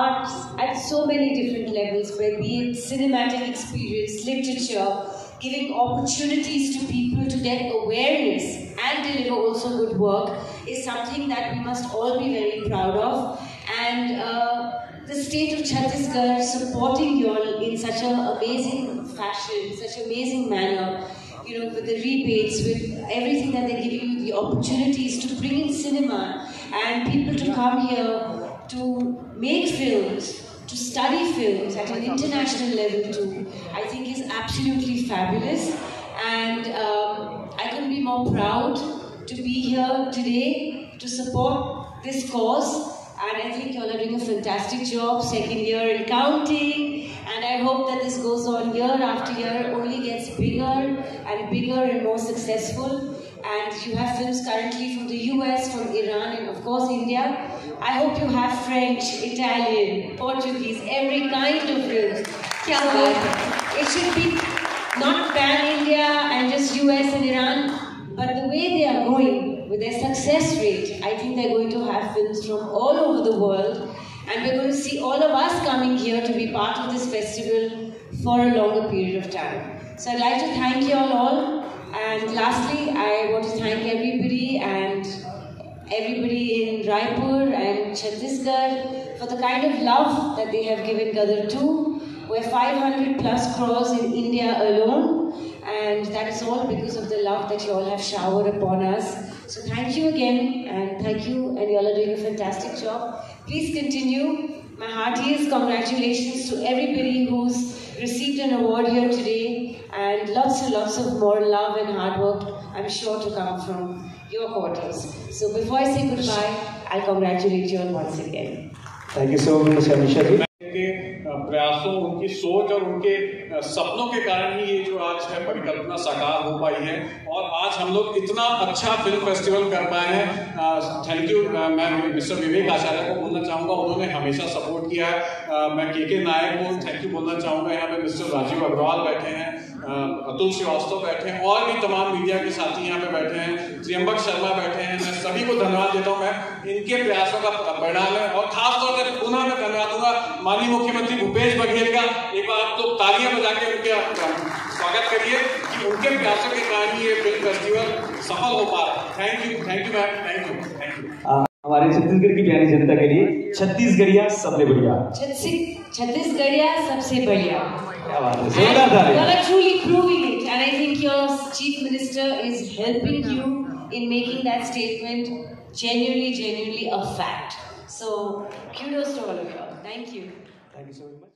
arts at so many different levels, where be it cinematic experience, literature, giving opportunities to people to get awareness and deliver also good work is something that we must all be very proud of. And the state of Chhattisgarh supporting you all in such an amazing fashion, such an amazing manner, you know, with the rebates, with everything that they give you, the opportunities to bring in cinema and people to come here to make films, to study films at an international level too, I think is absolutely fabulous. And I couldn't be more proud to be here today to support this cause. And I think you all are doing a fantastic job, second year in counting. And I hope that this goes on year after year, only gets bigger and bigger and more successful. And you have films currently from the US, from Iran, and of course India. I hope you have French, Italian, Portuguese, every kind of films. It should be not pan-India and just US and Iran, but the way they are going, with their success rate, I think they're going to have films from all over the world. And we're going to see all of us coming here to be part of this festival for a longer period of time. So I'd like to thank you all. And lastly, I want to thank everybody and everybody in Raipur and Chhattisgarh for the kind of love that they have given Gadar too. We're 500+ crores in India alone, and that is all because of the love that you all have showered upon us. So thank you again, and thank you, and you all are doing a fantastic job. Please continue. My heartiest congratulations to everybody who's received an award here today. And lots of more love and hard work, I'm sure, to come from your quarters. So before I say goodbye, I'll congratulate you all once again. Thank you so much, Amisha ji. प्रयासों, उनकी सोच और उनके सपनों के कारण ही ये जो आज है परिकल्पना साकार हो पाई है और आज हम लोग इतना अच्छा फिल्म फेस्टिवल कर पाए हैं. Thank you. मैं मिस्टर विवेक आचार्य को बोलना चाहूँगा, उन्होंने हमेशा सपोर्ट किया है. मैं के.के. नायक को थैंक यू बोलना चाहूँगा. यहाँ पे मिस्टर राजीव अग्रवाल बैठे हैं, अतुल श्रीवास्तव बैठे हैं और भी तमाम मीडिया के साथी यहाँ पे बैठे हैं, त्र्यंबक शर्मा बैठे हैं. मैं सभी को धन्यवाद देता हूँ. मैं इनके प्रयासों का परिणाम है और खासतौर से पुनः मैं धन्यवाद दूंगा माननीय मुख्यमंत्री भूपेश बघेल का. एक बार तो तालियां बजा के उनके स्वागत करिए कि उनके प्रयासों के कारण ये फिल्म फेस्टिवल सफल हो पा रहा है. Thank you ma'am, thank you. हमारे छत्तीसगढ़ की प्यारी जनता के लिए छत्तीसगढ़िया सबसे बढ़िया, छत्तीसगढ़िया सबसे बढ़िया. You are truly proving it, and I think your Chief Minister is helping you in making that statement genuinely a fact. So kudos to all of you. Thank you. Thank you so much.